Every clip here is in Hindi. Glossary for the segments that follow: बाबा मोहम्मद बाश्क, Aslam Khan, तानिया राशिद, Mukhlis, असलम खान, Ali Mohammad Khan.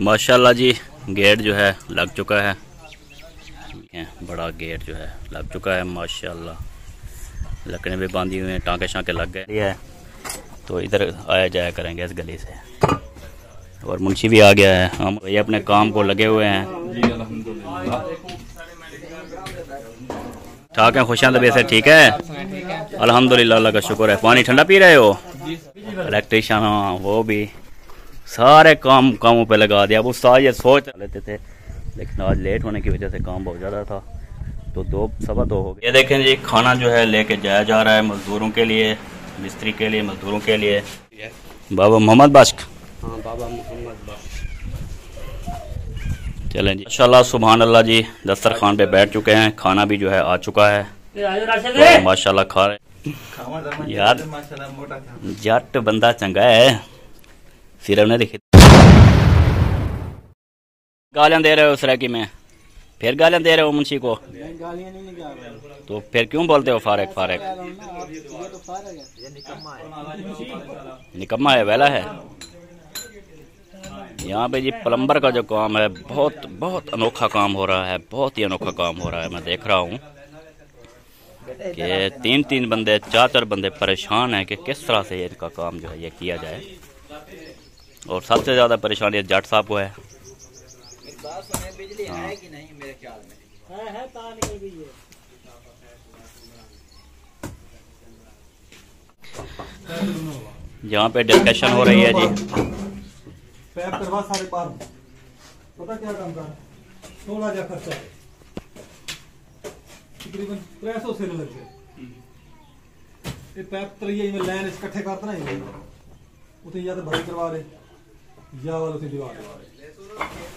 माशाल्लाह जी गेट जो है लग चुका है, बड़ा गेट जो है लग चुका है माशाल्लाह। लकड़े भी बांधी हुए हैं, टाँके शाँके लग गए है, तो इधर आया जाया करेंगे इस गली से। और मुंशी भी आ गया है, हम ये अपने काम को लगे हुए हैं जी। ठाक है, खुश हैं तबीयत से? ठीक है अल्हम्दुलिल्लाह, अल्लाह का शुक्र है। पानी ठंडा पी रहे हो? इलेक्ट्रिशियन हाँ, वो भी सारे काम कामों पे लगा दिया। अब उस्ताद ये सोच लेते थे लेकिन आज लेट होने की वजह से काम बहुत ज़्यादा था, तो 2 सवा 2 हो गए। ये देखें जी खाना जो है लेके जाया जा रहा है मजदूरों के लिए, मिस्त्री के लिए, मजदूरों के लिए। बाबा मोहम्मद बाश्क हाँ, बाबा मोहम्मद बाश्क। चलें जी माशाल्लाह सुभान अल्लाह जी, दस्तरखान पे बैठ चुके हैं, खाना भी जो है आ चुका है तो माशाल्लाह खा रहे। यार जट बंदा चंगा है, फिर उन्हें दिखे गालियां दे रहे हो उस रैकी में, फिर गालियां दे रहे हो मुंशी को। गालियां नहीं निकाल रहे हो तो फिर क्यों बोलते हो फारेक फारेक? निकम्मा है, वेला है। यहाँ पे जी प्लम्बर का जो काम है बहुत बहुत अनोखा काम हो रहा है, बहुत ही अनोखा काम हो रहा है। मैं देख रहा हूँ कि 3-3 बंदे 4-4 बंदे परेशान हैं कि किस तरह से इनका काम जो है ये किया जाए। और सबसे ज़्यादा परेशानी जट साहब को है। बिजली है कि नहीं मेरे ख्याल में है, तार निकल गई है। यहाँ पे डिस्कशन हो रही है जी, सारे पार पता क्या काम कर 16,000 खर्चा तकरीबन 300 से लग गया। पैप तरिए में लाइन इकट्ठे करते ना उसे, या तो भरी करवा रहे या वाले से दीवार करवा रहे।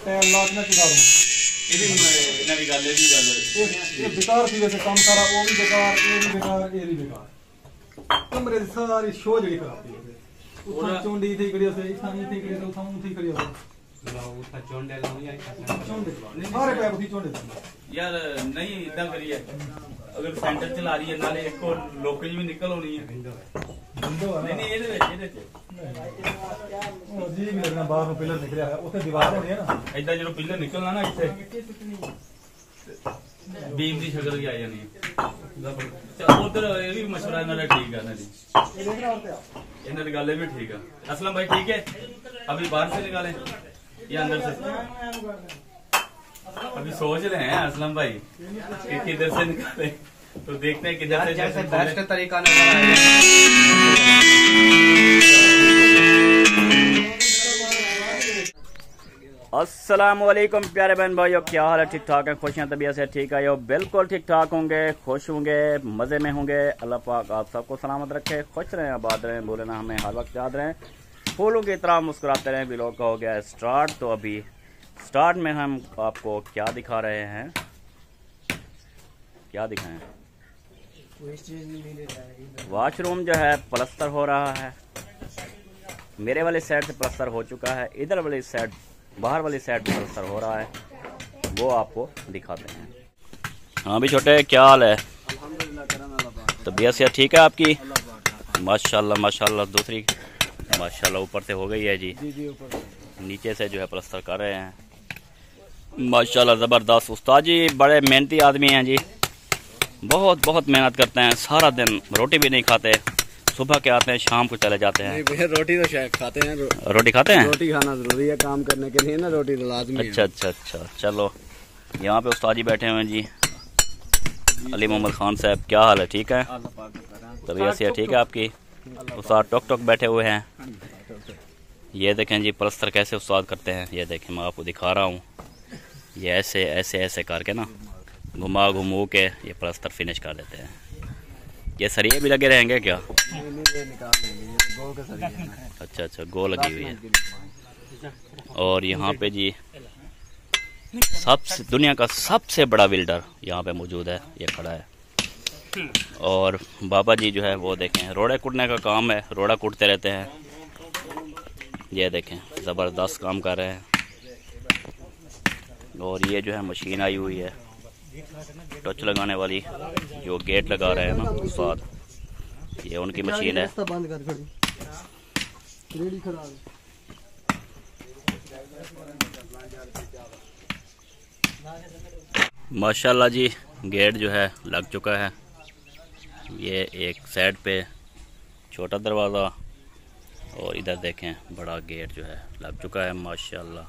टाइम लाटना किधर हूँ इन्हें भी गाले भी गाले। ये बेकार थी वैसे काम सारा, वो भी बेकार, ये भी बेकार, ये भी बेकार। तो मेरे सारी शो जड़ी खराब थी वैसे। उठा चोंडी थी करिया से, इतना नहीं थी करिया से, उठा उन थी करिया से। लाओ उठा चोंडे लाओ यार चोंडे। सारे पैप थी चोंडे यार नहीं इतना करिया। अगर सेंटर चला रही है नाले एक और लोकेज भी निकल होनी है। नहीं ये जी भी लगना बाहर में पिलर निकला है, उससे दीवार होनी है ना। इधर जो पिलर निकलना ना इससे बीम की शक्ल की आ जानी है। चलो उधर ये भी मशवरा इन्होंने ठीक है ना जी, इन्हें निकाले भी ठीक है। असलम भाई ठीक है, अभी बाहर से निकाले या अंदर से? अभी सोच रहे हैं असलम भाई कि किधर से निकाले, तो देखते हैं किधर से बैच का तरीका नजर आएगा। अस्सलाम वालेकुम प्यारे बहन भाइयों, क्या हाल है? ठीक ठाक है, खुश हैं तबीयत से? ठीक है यो बिल्कुल ठीक ठाक होंगे, खुश होंगे, मजे में होंगे। अल्लाह पाक आप सबको सलामत रखे, खुश रहें, आबाद रहें, बोले ना हमें हर वक्त याद रहें, फूलों की तरह मुस्कुराते रहें। व्लॉग का हो गया स्टार्ट, तो अभी स्टार्ट में हम आपको क्या दिखा रहे हैं, क्या दिखाएं? वॉशरूम जो है प्लस्तर हो रहा है, मेरे वाले साइड से प्लस्तर हो चुका है, इधर वाली साइड बाहर वाली साइड प्लस्तर हो रहा है, वो आपको दिखाते हैं। हाँ भी छोटे क्या हाल है? तबीयत से ठीक है आपकी? माशाल्लाह माशाल्लाह। दूसरी माशाल्लाह ऊपर से हो गई है जी, नीचे से जो है प्लस्तर कर रहे हैं माशाल्लाह ज़बरदस्त। उस्ताद जी बड़े मेहनती आदमी हैं जी, बहुत बहुत मेहनत करते हैं, सारा दिन रोटी भी नहीं खाते, सुबह के आते हैं शाम को चले जाते हैं। भैया रोटी तो शायद खाते हैं, रोटी खाते हैं, रोटी खाना ज़रूरी है काम करने के लिए ना, रोटी तो लाजमी है। अच्छा अच्छा अच्छा चलो, यहाँ पे उस्ताद जी बैठे हुए हैं जी, अली मोहम्मद खान साहब। क्या हाल है? ठीक है तबीयत ठीक है आपकी? उस्ताद टोक टोक बैठे हुए हैं। ये देखें जी प्लस्तर कैसे उस्ताद करते हैं, ये देखें मैं आपको दिखा रहा हूँ। ये ऐसे ऐसे ऐसे करके ना घुमा घुमू के ये प्लस्तर फिनिश कर देते हैं। ये सरिये भी लगे रहेंगे क्या? अच्छा अच्छा गो लगी हुई है। और यहाँ पे जी सबसे दुनिया का सबसे बड़ा विल्डर यहाँ पे मौजूद है, ये खड़ा है। और बाबा जी जो है वो देखें रोड़े कूटने का काम है, रोड़ा कूटते रहते हैं। ये देखें ज़बरदस्त काम कर रहे हैं। और ये जो है मशीन आई हुई है टच लगाने वाली, जो गेट लगा रहे हैं ना उस्ताद, ये उनकी मशीन है। माशाल्लाह जी गेट जो है लग चुका है। ये एक साइड पे छोटा दरवाज़ा और इधर देखें बड़ा गेट जो है लग चुका है माशाल्लाह।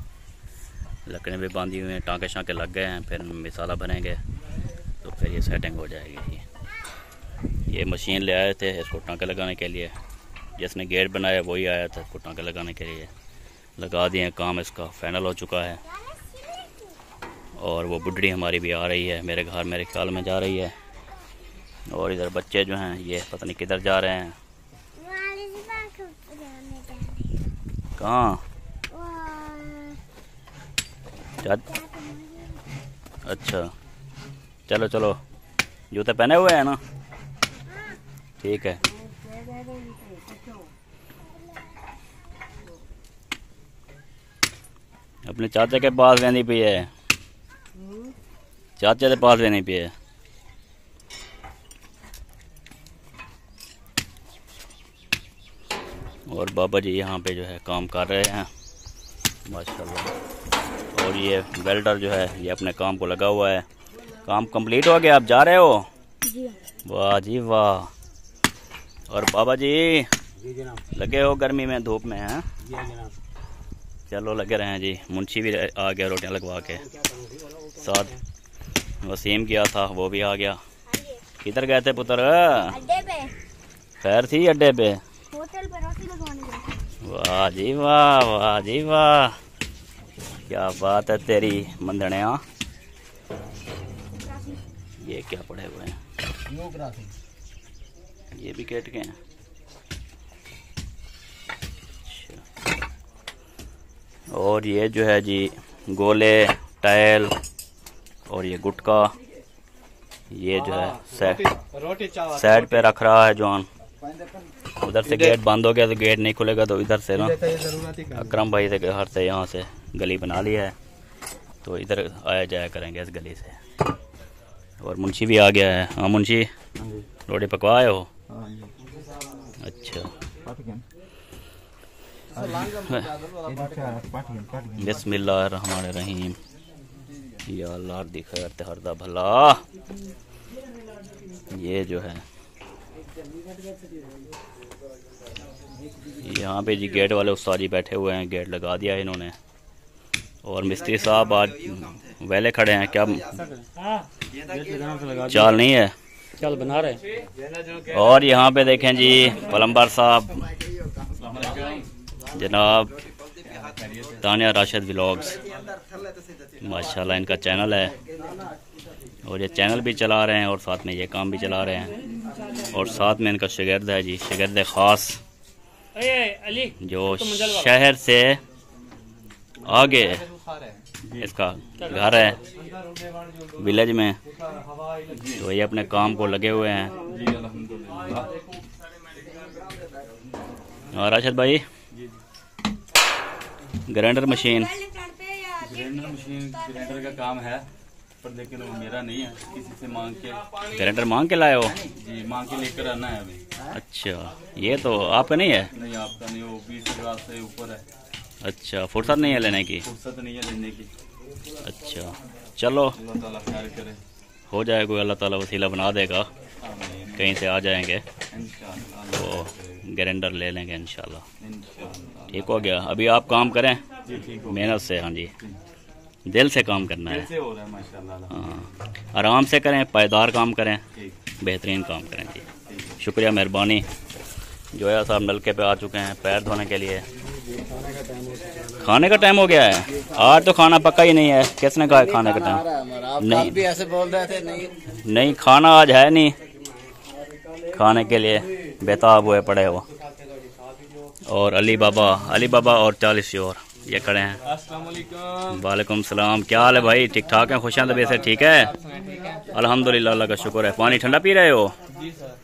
लकड़ियाँ भी बांधी हुई हैं, टाँके शाँके लग गए हैं, फिर मिसाला बनेंगे तो फिर ये सेटिंग हो जाएगी। ये मशीन ले आए थे इसको टाँके लगाने के लिए, जिसने गेट बनाया वही आया था इसको टाँके लगाने के लिए, लगा दिए। काम इसका फाइनल हो चुका है और वो बुढ़ी हमारी भी आ रही है मेरे घर, मेरे ख्याल में जा रही है। और इधर बच्चे जो हैं ये पता नहीं किधर जा रहे हैं, कहाँ अच्छा चलो चलो, जूते पहने हुए हैं ना, ठीक है। अपने चाचा के पास रहनी पी है, चाचा के पास रहनी पी है। और बाबा जी यहाँ पे जो है काम कर रहे हैं माशाल्लाह। और ये वेल्डर जो है ये अपने काम को लगा हुआ है। काम कंप्लीट हो गया, आप जा रहे हो? वाह जी वाह। और बाबा जी लगे हो गर्मी में, धूप में हैं? चलो लगे रहे हैं जी। मुंशी भी आ गया रोटियां लगवा के, साथ वसीम गया था वो भी आ गया। किधर गए थे पुत्र? खैर थी अड्डे पे। वाह जी वाह, वाह जी वाह, क्या बात है तेरी मंदने। ये क्या पड़े हुए हैं? ये भी कैट के हैं। और ये जो है जी गोले, टाइल और ये गुटका, ये जो है साइड पे रख रहा है जॉन। उधर से गेट बंद हो गया तो गेट नहीं खुलेगा, तो इधर से ना अकरम भाई से घर से यहाँ से गली बना ली है, तो इधर आया जाया करेंगे इस गली से। और मुंशी भी आ गया है। हाँ मुंशी, रोटी पकवाए हो? अच्छा बिस्मिल्लाहिर्रहमानिर्रहीम। या अल्लाह दिखते हरदा भला। ये जो है यहाँ पे जी गेट वाले उस्ताद जी बैठे हुए हैं, गेट लगा दिया है इन्होंने। और मिस्त्री साहब आज वेले खड़े हैं, क्या चाल नहीं है? चाल बना रहे। और यहाँ पे देखें जी पलम्बर साहब जनाब तानिया राशिद व्लॉग्स, माशाल्लाह इनका चैनल है। और ये चैनल भी चला रहे हैं और साथ में ये काम भी चला रहे हैं। और साथ में इनका शागिर्द है जी, शागिर्द खास, जो शहर से आगे इसका घर है विलेज में, तो ये अपने काम को लगे हुए हैं। और राशिद भाई ग्राइंडर मशीन का काम है, पर लेकिन वो मेरा नहीं है, किसी से मांग के। ग्राइंडर मांग के लाए हो? जी मांग के लेकर आना है अभी। अच्छा ये तो आपका नहीं है? नहीं आपका नहीं, वो 20,000 से ऊपर है। अच्छा फुर्सत नहीं है लेने की? फुर्सत नहीं है लेने की। अच्छा चलो अल्लाह ताला खैर करे, हो जाए कोई, अल्लाह ताला वसीला बना देगा, कहीं से आ जाएंगे तो ग्राइंडर ले लेंगे इंशाल्लाह। ठीक हो गया, अभी आप काम करें मेहनत से। हाँ जी दिल से काम करना है, हाँ आराम से करें, पायदार काम करें, बेहतरीन काम करें जी। शुक्रिया मेहरबानी। जोया साहब नलके पे आ चुके हैं पैर धोने के लिए। खाने का टाइम हो गया है, आज तो खाना पका ही नहीं है। किसने कहा है खाने का टाइम? नहीं भी ऐसे बोल रहे थे, नहीं खाना आज है नहीं, खाने के लिए बेताब हुए पड़े हो। और अली बाबा और 40 और ये खड़े हैं। अस्सलाम वालेकुम। वालेकुम सलाम। क्या हाल है भाई? ठीक ठाक है? खुश हैं तबीयत से? ठीक है अल्हम्दुलिल्लाह, अल्लाह का शुक्र है। पानी ठंडा पी रहे हो? जी सर।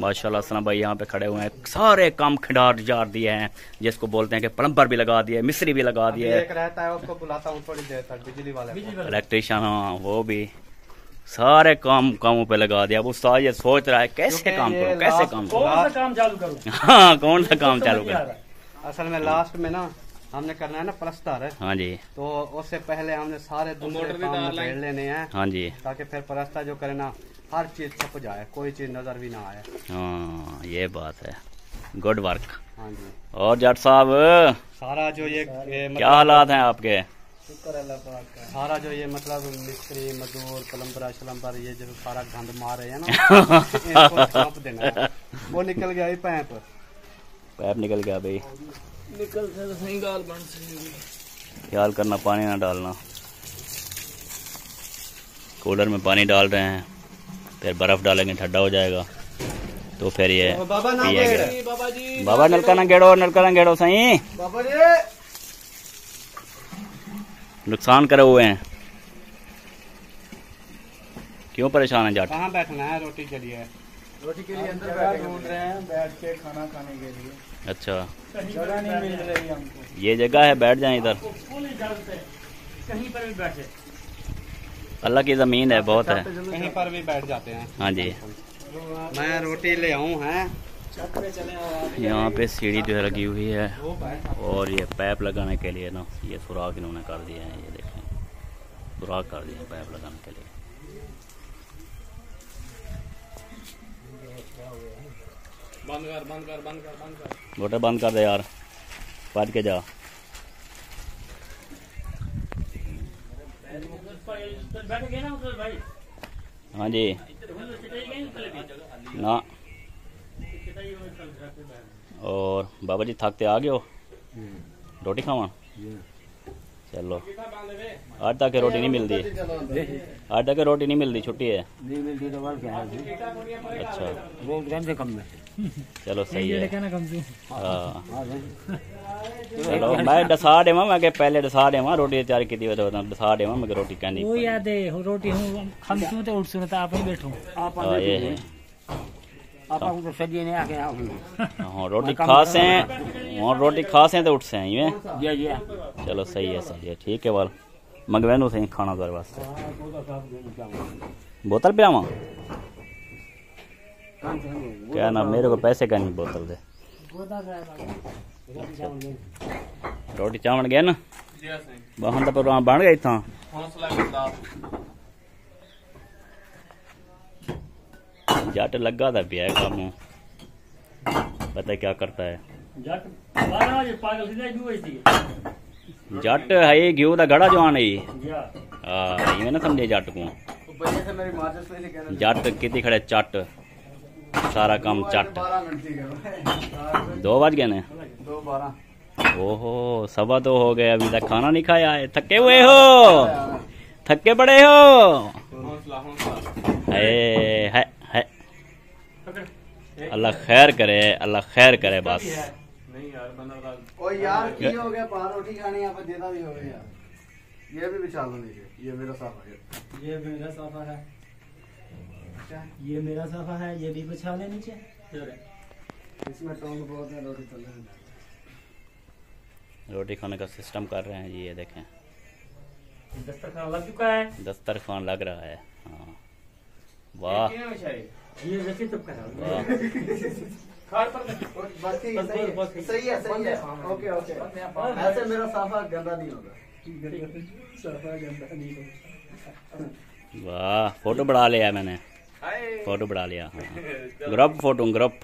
माशाल्लाह। असलम भाई यहाँ पे खड़े हुए हैं, सारे काम खिंडार जार दिए हैं, जिसको बोलते हैं कि प्लम्बर भी लगा दिए, मिस्त्री भी लगा दिए, इलेक्ट्रीशियन, हाँ वो भी सारे कामों पे लगा दिया। अब उस्ताद ये सोच रहा है कैसे काम करूं, कैसे काम करूं, कौन सा काम चालू करूं। हाँ कौन सा काम चालू करूं। असल में लास्ट में ना हमने करना है ना प्लास्टर। हाँ जी। तो उससे पहले हमने सारे दूसरे काम निबेड़ लेने हैं। हाँ जी। ताकि फिर प्लास्टर जो करे ना हर चीज छप जाए, कोई चीज नजर भी ना आए। हाँ ये बात है, गुड वर्क। हाँ जी। और जट साहब सारा जो ये क्या हालात हैं आपके? शुक्र अल्लाह पाक का। सारा जो ये मतलब मिस्त्री मजदूर प्लम्बर शलम्बर ये जो सारा गंद मार रहे हैं ना इनको छाप देना है। वो निकल गया ये पैप, पैप निकल गया भाई। निकल से तो सही गाल बन सही। ख्याल करना पानी ना डालना। कूलर में पानी डाल रहे हैं, फिर बर्फ डालेंगे ठंडा हो जाएगा तो फिर ये बाबा ना गेड़ो। बाबा नलका ना गेड़ो, नलका ना गेड़ो सही। बाबा जी नुकसान करे हुए हैं, क्यों परेशान है? जाट कहाँ बैठना है? रोटी के लिए, रोटी के लिए अंदर ढूंढ रहे हैं बैठ के खाना खाने के लिए। अच्छा जगह नहीं मिल रही हमको। ये जगह है, बैठ जाएं इधर, कहीं पर भी बैठे। अल्लाह की जमीन है, बहुत है, कहीं पर भी बैठ जाते हैं। हाँ जी। मैं रोटी ले आऊँ है। यहाँ पे सीढ़ी जो है लगी हुई है और ये पैप लगाने के लिए ना ये सुराख इन्होंने कर दिया है, ये देखें सुराख कर दिया है पैप लगाने के लिए। मोटर बंद कर दे यार, पट के जा। हाँ जी ना। और बाबा जी थकते आ गए हो? रोटी खावा? चलो आज तक रोटी नहीं मिलती, आज तक रोटी नहीं मिलती, छुट्टी है। अच्छा चलो सही है। चलो मैं डसा देवा, मैं पहले डसा देवा रोटी तैयार की डसा देवा, मैं रोटी कहनी रोटी तो रोटी खास हैं और रोटी खास हैं तो उठ से हैं ये। चलो सही है, सही है, ठीक है। वाल मंगवानो सही खाना घर वास्ते बोतल पे आवा क्या ना, मेरे को पैसे का नहीं बोतल दे। रोटी चावल गए ना बहन का प्रोग्राम बन गया इतना। जट लगा था पिया काम, पता क्या करता है जट है घ्यू का गड़ा जवान है ये ना समझे जट को। जट कितनी खड़े चट, सारा काम चट। 2 बज गए ने, ओहो 2:15 हो गए, अभी तक खाना नहीं खाया है। थके हुए हो, थके पड़े हो। है अल्लाह खैर करे, अल्लाह खैर करे। बस नहीं यार ओ यार की हो गया, पार रोटी खानी आप देता भी हो गया। ये भी बिछा दो नीचे, ये मेरा साफा है, ये मेरा साफा है, अच्छा ये मेरा साफा है, ये भी बिछा ले नीचे। इसमें टोंग बहुत है, रोटी तल है। रोटी खाने का सिस्टम कर रहे हैं जी, ये देखें दस्तरखान लग चुका है, दस्तरखान लग रहा है। हाँ वाह ये वैसे तब बाकी सही है, सही है, ओके ओके। ऐसे मेरा साफा गंदा नहीं होगा, साफा गंदा नहीं होगा। वाह फोटो बढ़ा लिया मैंने, फोटो बढ़ा लिया। हाँ। Group photo group.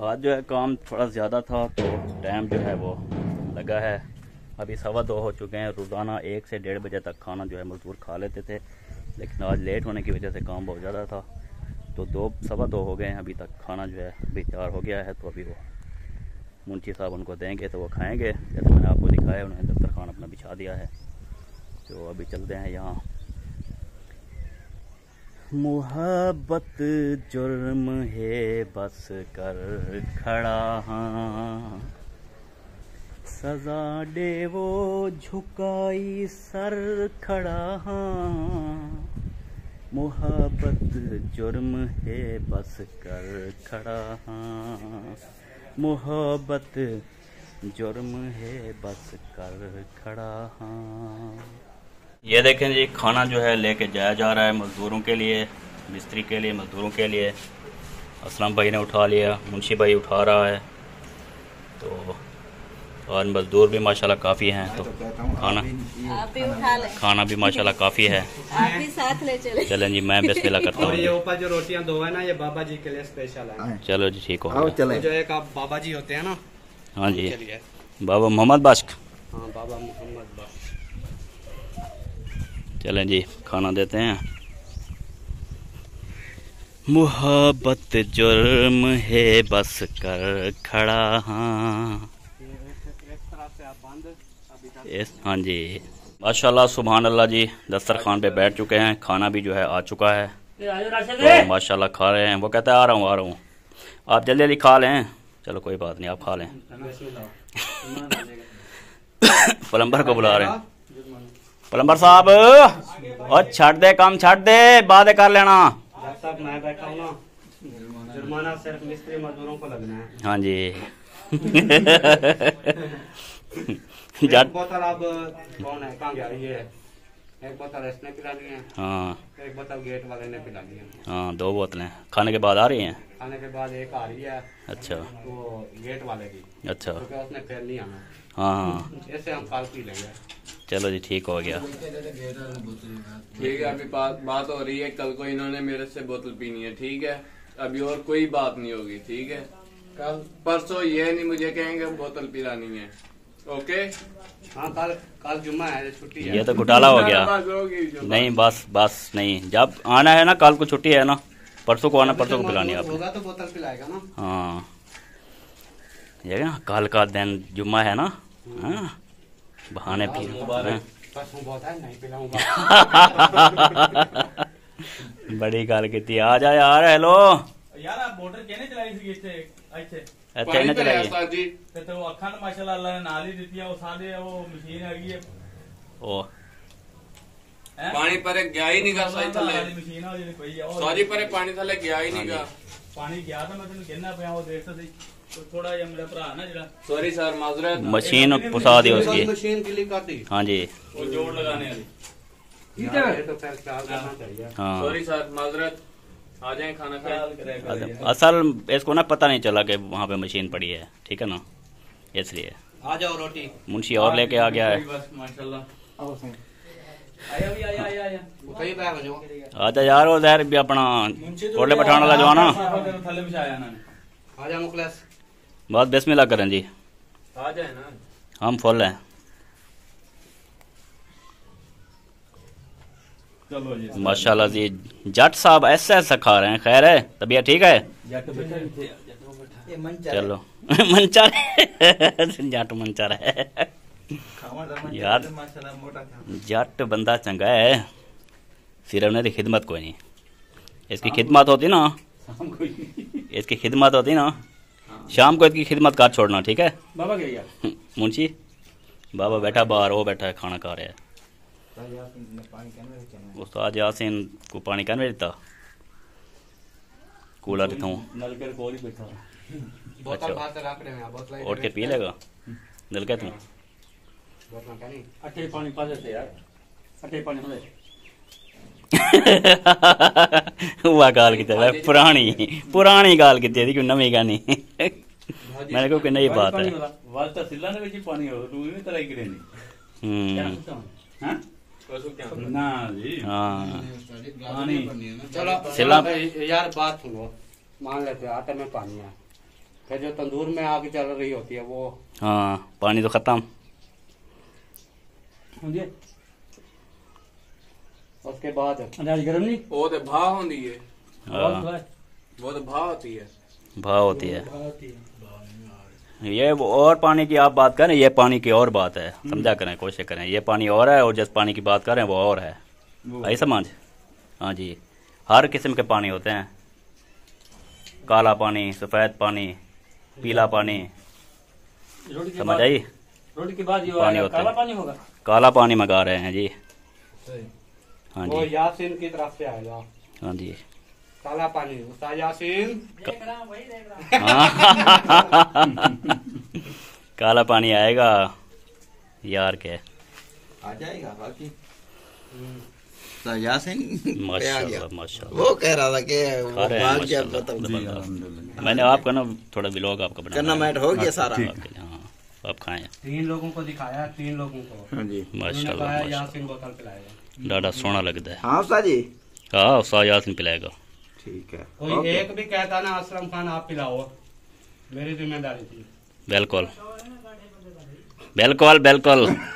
आज जो है काम थोड़ा ज़्यादा था तो टाइम जो है वो लगा है। अभी 2:15 हो चुके हैं। रोज़ाना 1 से 1:30 बजे तक खाना जो है मजदूर खा लेते थे, लेकिन आज लेट होने की वजह से काम बहुत ज़्यादा था तो 2-2:15 हो गए हैं। अभी तक खाना जो है अभी तैयार हो गया है, तो अभी वो मुंशी साहब उनको देंगे तो वो खाएंगे। जैसे मैंने आपको दिखाया उन्होंने दस्तरखान अपना बिछा दिया है, तो अभी चलते हैं। यहाँ मोहब्बत जुर्म है बस कर खड़ा, हाँ सजा दे वो झुकाई सर खड़ा, हाँ मोहब्बत जुर्म है बस कर खड़ा, हाँ मोहब्बत जुर्म है बस कर खड़ा, हाँ। ये देखें जी खाना जो है लेके जाया जा रहा है मज़दूरों के लिए, मिस्त्री के लिए, मज़दूरों के लिए। असलम भाई ने उठा लिया, मुंशी भाई उठा रहा है, तो और मज़दूर भी माशाल्लाह काफ़ी हैं, तो खाना भी माशाल्लाह काफ़ी है। आप भी साथ ले चलें। चलें जी, मैं बिस्मिल्लाह करता हूँ। ये ऊपर जो रोटियाँ दो है ना, ये बाबा जी के लिए स्पेशल है। चलो जी ठीक हो, चलें। जो एक आप बाबा जी होते हैं ना, हाँ जी, बाबा मोहम्मद बास्क, हाँ बाबा मोहम्मद बास्क। चलें जी, खाना देते हैं। मुहब्बत जुर्म है बस कर खड़ा, हाँ हाँ जी माशाल्लाह सुभान अल्लाह जी। दस्तरखान पे बैठ चुके हैं, खाना भी जो है आ चुका है, तो माशाल्लाह खा रहे हैं। वो कहता है आ रहा हूँ आ रहा हूँ, आप जल्दी जल्दी खा लें। चलो कोई बात नहीं, आप खा लें। प्लम्बर को बुला रहे हैं। प्लम्बर साहब और छाट दे काम, छाट दे, बाद कर लेना। मैं बैठा हूं ना, जुर्माना सिर्फ मिस्त्री मजदूरों को लगना है। हाँ जी। एक बोतल अब कौन है, कहाँ जा रही है? एक बोतल इसने पिलानी है, हाँ, एक बोतल गेट वाले ने पिलानी है, हाँ, दो बोतलें खाने के बाद आ रही हैं। खाने के बाद एक आ रही है, अच्छा, वो गेट वाले की, अच्छा, क्योंकि उसने फिर नहीं आना, हाँ, ऐसे हम काल पी लेंगे। चलो जी ठीक हो गया, ठीक है। अभी बात हो रही है कल को इन्होंने मेरे से बोतल पीनी है, ठीक है, अभी और कोई बात नहीं होगी, ठीक है। कल परसों ये नहीं मुझे कहेंगे बोतल पिलानी है, ओके। हाँ कल जुम्मा है, छुट्टी है। ये तो घोटाला हो गया। नहीं बस बस नहीं, जब आना है ना, कल को छुट्टी है ना, परसों को आना, परसों को पिलानी आप होगा तो बोतल पिलाएगा ना, हाँ, ये ना कल का दिन जुम्मा है ना, बहाने पी नहीं। बड़ी गाल की आ जा यार, हेलो यार, आप मोटर कहने चलाई अच्छा ना चलाई तो अखंड माशाल्लाह अल्लाह ने नाली देती है, वो सारे वो मशीन आ गई है, ओ पानी पर गया ही नहीं गा, सही थले मशीन आ जेने पई है, सॉरी पर पानी थले गया ही नहीं गा, पानी गया था मैं तन्नू कहना पया, वो देख सही थोड़ा ये मेरा भरा है ना जरा, सॉरी सर माजरा, मशीन पुसा दी उसकी, मशीन क्लिक कर दी, हां जी, वो जोड़ लगाने वाली, ठीक है, ये तो सर ख्याल करना चाहिए, हां सॉरी सर माजरा। आ जाएं खाना खाएं, असल इसको ना पता नहीं चला कि वहां पे मशीन पड़ी है, ठीक है ना, इसलिए। आ जाओ रोटी मुंशी और लेके आ गया है, बस माशाल्लाह। आओ सर, आया भी आया आया आया, कई बार हो जाओ, आ जा यार, वो जहर भी अपना थोड़े पठान वाला जवाना थले बिछाया ना, आ जा मुखलिस, बहुत बिस्मिल्लाह करें जी, आ जाए ना, हम फुल हैं। चलो जी माशाल्लाह जी, जट साहब ऐसे ऐसा खा रहे हैं, खैर है, तबीयत ठीक है? चलो मनचार जट मनचार है यार, जट बंदा चंगा है, सिर्फ ने खिदमत कोई नहीं, इसकी खिदमत होती ना, इसकी खिदमत होती ना, शाम को इसकी खिदमत कर छोड़ना, ठीक है। बाबा क्या गया मुंशी, बाबा बैठा बाहर, वो बैठा है खाना खा रहा है। उस्ताद यासीन को पानी कहने देता, कूलर देता हूँ, नलके को ही बैठा, बोतल बात रख रहे हैं, बोतल और के पी लेगा नलके, तुम बोतल का नहीं अटे पानी पास से यार, अटे पानी हो गए, हुआ गाल की तरह पुरानी पुरानी गाल की तेरी, क्यों नमी गानी, मैंने को कि नई बात है, वास्ता सिल्ला ने भी पानी हो दूरी में तरह गिरे नहीं, हां ना जी, पानी चलो यार बात सुनो, मान लेते आटे में पानी है, फिर जो तंदूर में आग चल रही होती है वो, हाँ पानी तो खत्म, उसके बाद गर्म नहीं वो तो भा होती है, वो तो भा होती है, भा होती है ये, और पानी की आप बात करें, ये पानी की और बात है, समझा करें, कोशिश करें, ये पानी और है, और जिस पानी की बात करें वो और है, आई समझ। हाँ जी, हर किस्म के पानी होते हैं, काला पानी, सफेद पानी, पीला पानी, समझ आई, पानी होता है, काला पानी मंगा रहे हैं जी, हाँ जी, यासीन की तरफ से आएगा, हाँ जी, काला पानी उस्ताद यासीन देख रहा हूं, वही देख रहा हूं। काला पानी आएगा यार के, आ जाएगा बाकी उस्ताद यासीन, माशाल्लाह माशाल्लाह, वो कह रहा था कि वो बात क्या बताऊं, मैंने आपका ना थोड़ा व्लॉग आपका बनाया, टूर्नामेंट हो गया सारा, हां आप खाएं। 3 लोगों को दिखाया, 3 लोगों को। हाँ जी माशाल्लाह, यासीन बोतल पिलाएगा, डाडा सोना लगता है। हाँ उस्ताद जी, हाँ उस्ताद यासीन पिलाएगा। ठीक है, कोई एक भी कहता ना असलम खान आप पिलाओ, मेरी जिम्मेदारी थी। बिल्कुल बिल्कुल बिल्कुल।